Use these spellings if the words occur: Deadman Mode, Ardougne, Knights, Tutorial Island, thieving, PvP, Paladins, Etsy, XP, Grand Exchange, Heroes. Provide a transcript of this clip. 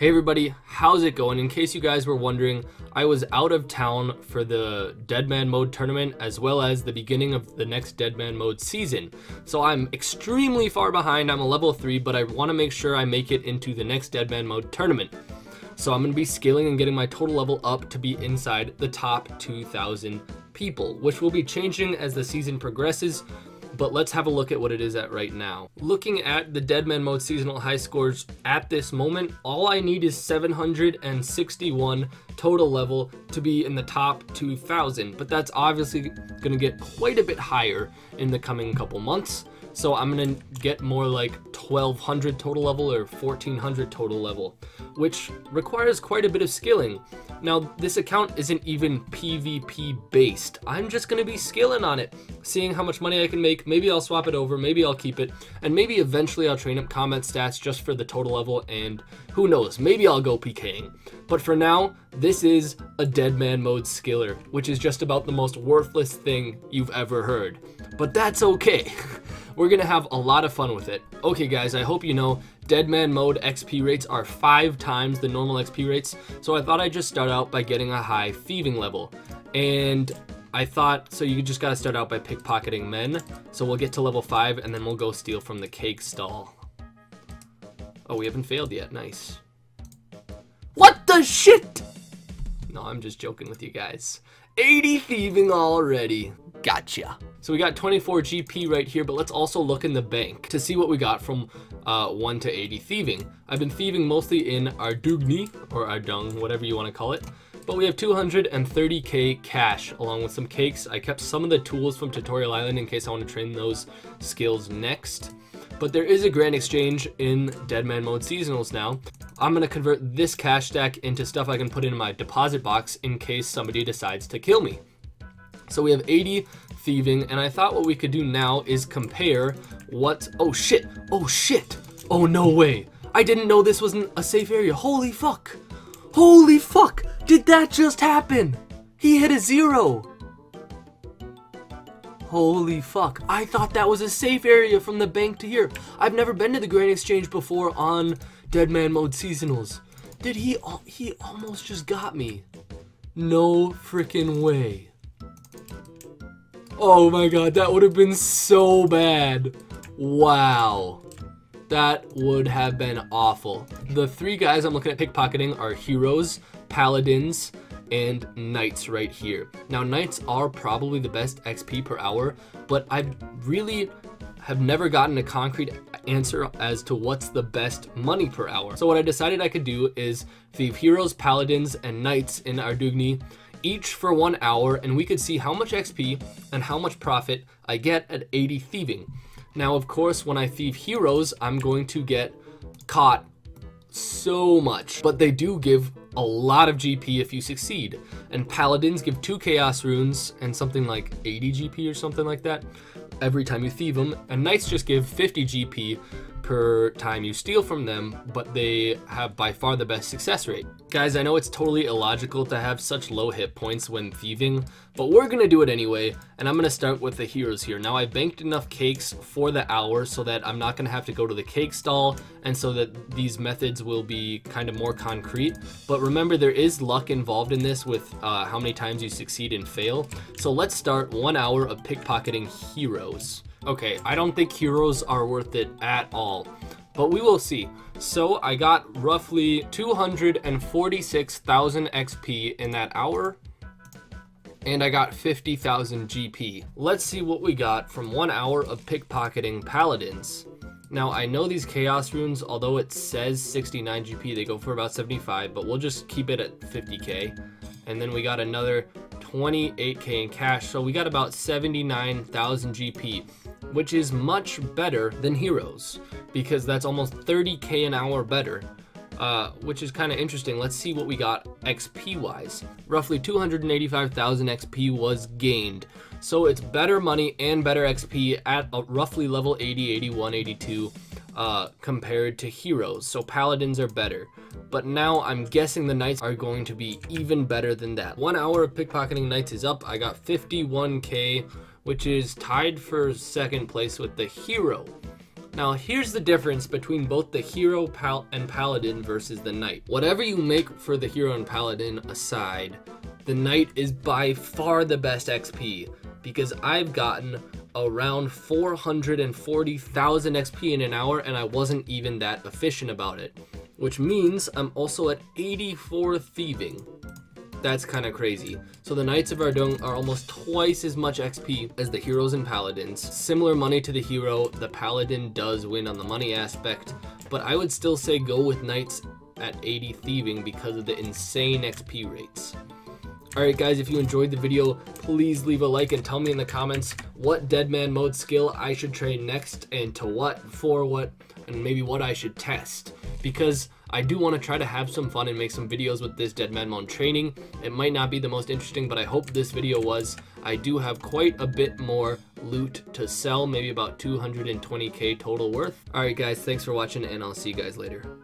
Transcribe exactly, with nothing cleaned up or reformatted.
Hey everybody, how's it going? In case you guys were wondering, I was out of town for the Deadman Mode tournament as well as the beginning of the next Deadman Mode season. So I'm extremely far behind. I'm a level three, but I want to make sure I make it into the next Deadman Mode tournament. So I'm going to be scaling and getting my total level up to be inside the top two thousand people, which will be changing as the season progresses. But let's have a look at what it is at right now. Looking at the Deadman Mode seasonal high scores at this moment, all I need is seven hundred sixty-one total level to be in the top two thousand, but that's obviously gonna get quite a bit higher in the coming couple months. So I'm gonna get more like twelve hundred total level or fourteen hundred total level, which requires quite a bit of skilling. Now, this account isn't even PvP based. I'm just gonna be skilling on it, seeing how much money I can make. Maybe I'll swap it over, maybe I'll keep it, and maybe eventually I'll train up combat stats just for the total level, and who knows, maybe I'll go PKing. But for now, this is a Deadman Mode skiller, which is just about the most worthless thing you've ever heard. But that's okay. We're gonna have a lot of fun with it. Okay guys, I hope you know Deadman Mode X P rates are five times the normal X P rates, so I thought I'd just start out by getting a high thieving level. And I thought, so you just gotta start out by pickpocketing men. So we'll get to level five and then we'll go steal from the cake stall. Oh, we haven't failed yet, nice. What the shit? No, I'm just joking with you guys. eighty thieving already. Gotcha. So we got twenty-four G P right here, but let's also look in the bank to see what we got from uh, one to eighty thieving. I've been thieving mostly in Ardougne or Ardougne, whatever you want to call it. But we have two hundred thirty K cash along with some cakes. I kept some of the tools from Tutorial Island in case I want to train those skills next. But there is a Grand Exchange in Deadman Mode Seasonals now. I'm going to convert this cash stack into stuff I can put in my deposit box in case somebody decides to kill me. So we have eighty thieving, and I thought what we could do now is compare what... Oh shit! Oh shit! Oh no way! I didn't know this wasn't a safe area. Holy fuck! Holy fuck! Did that just happen? He hit a zero! Holy fuck, I thought that was a safe area from the bank to here. I've never been to the Grand Exchange before on Deadman Mode Seasonals. Did he, he almost just got me. No freaking way. Oh my god, that would have been so bad. Wow. That would have been awful. The three guys I'm looking at pickpocketing are Heroes, Paladins, and Knights right here. Now, Knights are probably the best X P per hour, but I really have never gotten a concrete answer as to what's the best money per hour. So what I decided I could do is thieve Heroes, Paladins, and Knights in Ardougne, each for one hour, and we could see how much X P and how much profit I get at eighty thieving. Now, of course, when I thieve Heroes, I'm going to get caught so much, but they do give a lot of G P if you succeed, and Paladins give two chaos runes and something like eighty G P or something like that every time you thieve them, and Knights just give fifty G P per time you steal from them, but they have by far the best success rate. Guys, I know it's totally illogical to have such low hit points when thieving, but we're gonna do it anyway, and I'm gonna start with the Heroes here. Now, I banked enough cakes for the hour so that I'm not gonna have to go to the cake stall, and so that these methods will be kind of more concrete, but remember there is luck involved in this with uh, how many times you succeed and fail. So let's start one hour of pickpocketing Heroes. Okay, I don't think Heroes are worth it at all, but we will see. So I got roughly two hundred forty-six thousand X P in that hour, and I got fifty thousand G P. Let's see what we got from one hour of pickpocketing Paladins. Now, I know these chaos runes, although it says sixty-nine G P, they go for about seventy-five, but we'll just keep it at fifty K. And then we got another twenty-eight K in cash, so we got about seventy-nine thousand G P, which is much better than Heroes, because that's almost thirty K an hour better, uh, which is kind of interesting. Let's see what we got X P-wise. Roughly two hundred eighty-five thousand X P was gained, so it's better money and better X P at a roughly level eighty, eighty-one, eighty-two uh, compared to Heroes, so Paladins are better. But now I'm guessing the Knights are going to be even better than that. One hour of pickpocketing Knights is up. I got fifty-one K, which is tied for second place with the Hero. Now here's the difference between both the hero pal and paladin versus the knight. Whatever you make for the hero and paladin aside, the knight is by far the best X P, because I've gotten around four hundred forty thousand X P in an hour and I wasn't even that efficient about it. Which means I'm also at eighty-four thieving. That's kind of crazy. So the Knights of Ardougne are almost twice as much X P as the heroes and paladins. Similar money to the hero, the paladin does win on the money aspect, but I would still say go with Knights at eighty thieving because of the insane X P rates. Alright guys, if you enjoyed the video, please leave a like and tell me in the comments what Deadman Mode skill I should train next, and to what, for what, and maybe what I should test. Because I do want to try to have some fun and make some videos with this Deadman Mode training. It might not be the most interesting, but I hope this video was. I do have quite a bit more loot to sell, maybe about two hundred twenty K total worth. Alright guys, thanks for watching and I'll see you guys later.